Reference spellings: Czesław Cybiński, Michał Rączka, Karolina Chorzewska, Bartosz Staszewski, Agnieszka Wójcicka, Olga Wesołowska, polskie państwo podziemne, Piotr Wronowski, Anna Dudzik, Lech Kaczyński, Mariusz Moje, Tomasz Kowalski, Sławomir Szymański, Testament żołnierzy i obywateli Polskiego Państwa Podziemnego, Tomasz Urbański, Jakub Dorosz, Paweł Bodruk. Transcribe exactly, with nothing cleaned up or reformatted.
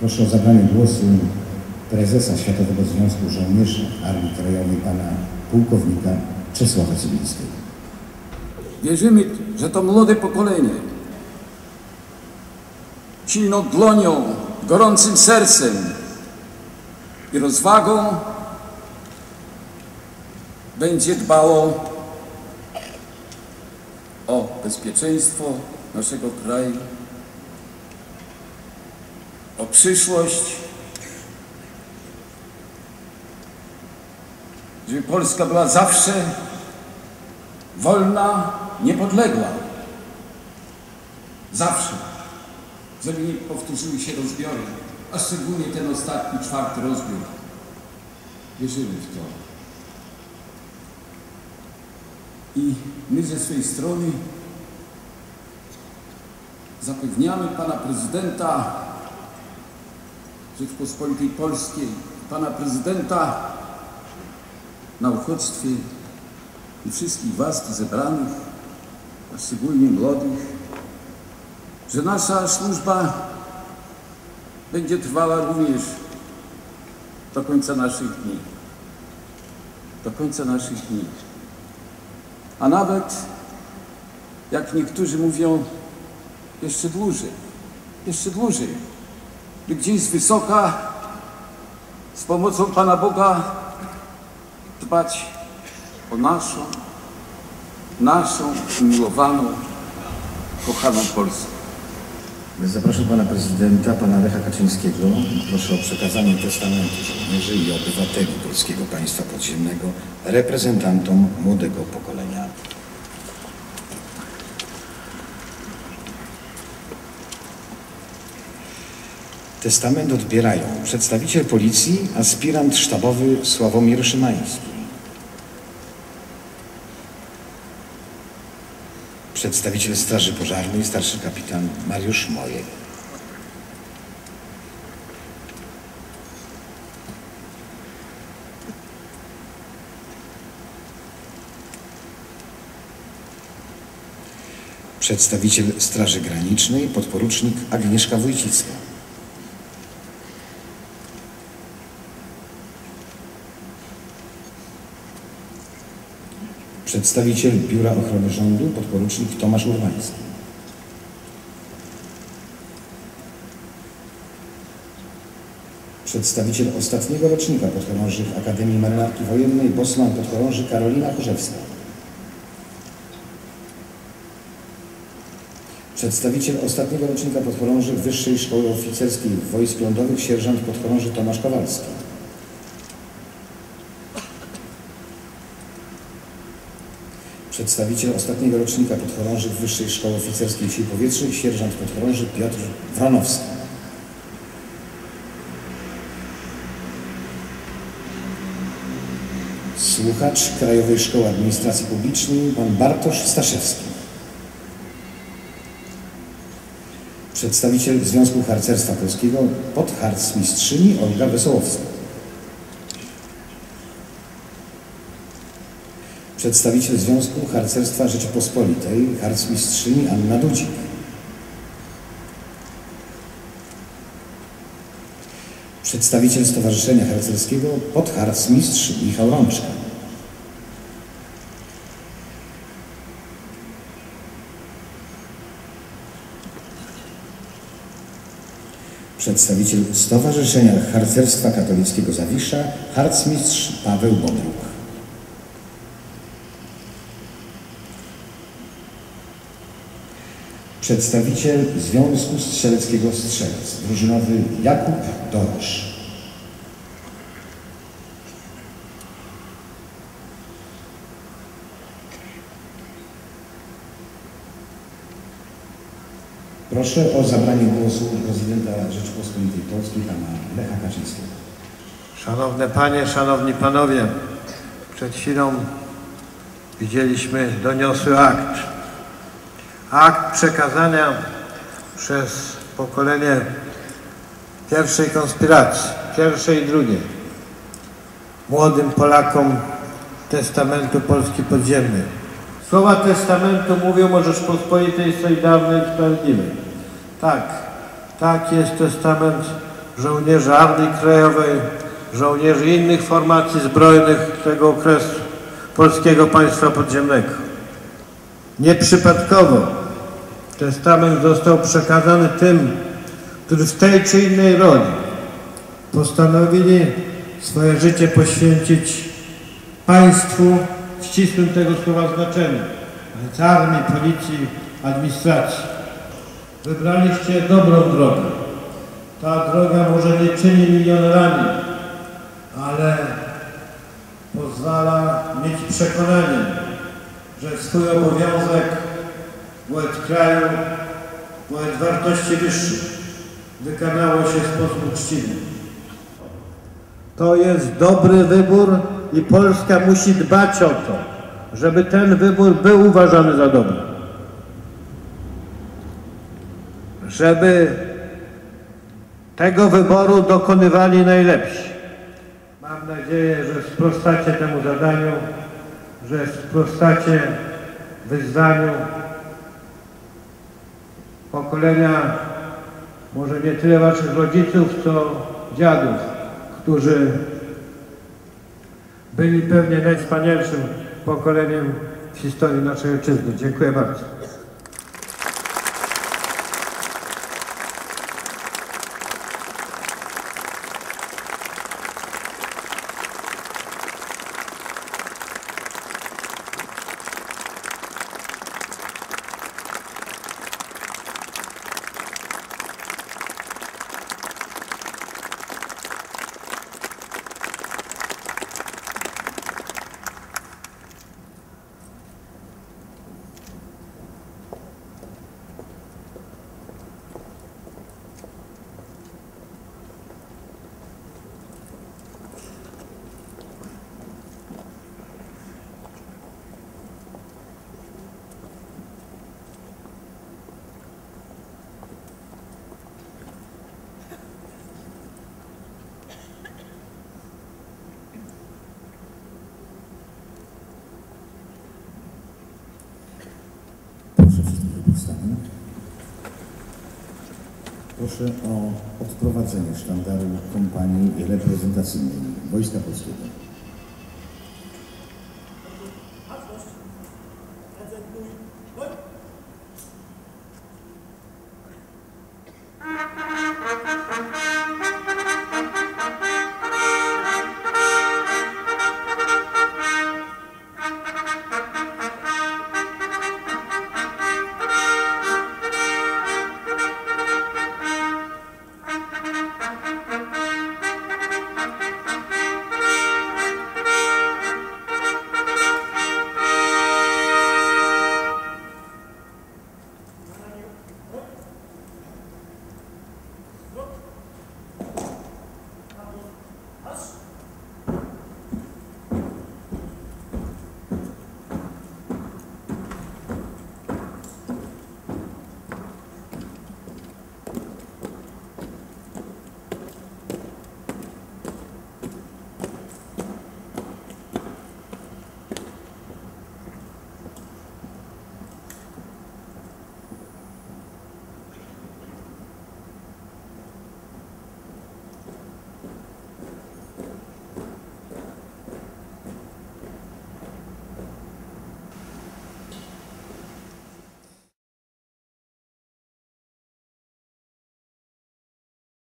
Proszę o zabranie głosu prezesa Światowego Związku Żołnierzy Armii Krajowej, pana pułkownika Czesława Cybińskiego. Wierzymy, że to młode pokolenie silną dłonią, gorącym sercem i rozwagą będzie dbało o bezpieczeństwo naszego kraju, o przyszłość, żeby Polska była zawsze wolna, niepodległa. Zawsze. Żeby nie powtórzyły się rozbiory, a szczególnie ten ostatni, czwarty rozbiór. Wierzymy w to. I my ze swojej strony zapewniamy pana prezydenta Rzeczpospolitej Polskiej, pana prezydenta na uchodźstwie i wszystkich was tu zebranych, a szczególnie młodych, że nasza służba będzie trwała również do końca naszych dni. Do końca naszych dni. A nawet, jak niektórzy mówią, jeszcze dłużej. Jeszcze dłużej. By gdzieś z wysoka, z pomocą Pana Boga dbać o naszą, naszą umiłowaną, kochaną Polskę. Zapraszam pana prezydenta, pana Lecha Kaczyńskiego. Proszę o przekazanie testamentu żołnierzy i obywateli Polskiego Państwa Podziemnego reprezentantom młodego pokolenia. Testament odbierają przedstawiciel policji, aspirant sztabowy Sławomir Szymański, przedstawiciel Straży Pożarnej, starszy kapitan Mariusz Moje. Przedstawiciel Straży Granicznej, podporucznik Agnieszka Wójcicka. Przedstawiciel Biura Ochrony Rządu, podporucznik Tomasz Urbański. Przedstawiciel ostatniego rocznika podchorążych Akademii Marynarki Wojennej, bosman podchorąży Karolina Chorzewska. Przedstawiciel ostatniego rocznika podchorążych Wyższej Szkoły Oficerskiej Wojsk Lądowych, sierżant podchorąży Tomasz Kowalski. Przedstawiciel ostatniego rocznika podchorążych Wyższej Szkoły Oficerskiej Sił Powietrznych, sierżant podchorąży Piotr Wronowski. Słuchacz Krajowej Szkoły Administracji Publicznej, pan Bartosz Staszewski. Przedstawiciel Związku Harcerstwa Polskiego, podharcmistrzyni Olga Wesołowska. Przedstawiciel Związku Harcerstwa Rzeczypospolitej, harcmistrzyni Anna Dudzik. Przedstawiciel Stowarzyszenia Harcerskiego, podharcmistrz Michał Rączka. Przedstawiciel Stowarzyszenia Harcerstwa Katolickiego Zawisza, harcmistrz Paweł Bodruk. Przedstawiciel Związku Strzeleckiego Strzelec, drużynowy Jakub Dorosz. Proszę o zabranie głosu prezydenta Rzeczypospolitej Polskiej, pana Lecha Kaczyńskiego. Szanowne panie, szanowni panowie, przed chwilą widzieliśmy doniosły akt. Akt przekazania przez pokolenie pierwszej konspiracji, pierwszej i drugiej, młodym Polakom testamentu Polski Podziemnej. Słowa testamentu mówią o Rzeczpospolitej solidarnej i sprawiedliwej. Tak, tak jest testament żołnierzy Armii Krajowej, żołnierzy innych formacji zbrojnych tego okresu Polskiego Państwa Podziemnego. Nieprzypadkowo testament został przekazany tym, którzy w tej czy innej roli postanowili swoje życie poświęcić państwu w ścisłym tego słowa znaczeniu, a więc armii, policji, administracji. Wybraliście dobrą drogę. Ta droga może nie czyni milionerami, ale pozwala mieć przekonanie, że swój obowiązek wobec kraju, wobec wartości wyższych wykonało się w sposób uczciwy. To jest dobry wybór i Polska musi dbać o to, żeby ten wybór był uważany za dobry. Żeby tego wyboru dokonywali najlepsi. Mam nadzieję, że sprostacie temu zadaniu, że sprostacie wyzwaniu pokolenia, może nie tyle waszych rodziców, co dziadów, którzy byli pewnie najwspanialszym pokoleniem w historii naszej ojczyzny. Dziękuję bardzo. Proszę o odprowadzenie sztandaru kompanii reprezentacyjnej Wojska Polskiego.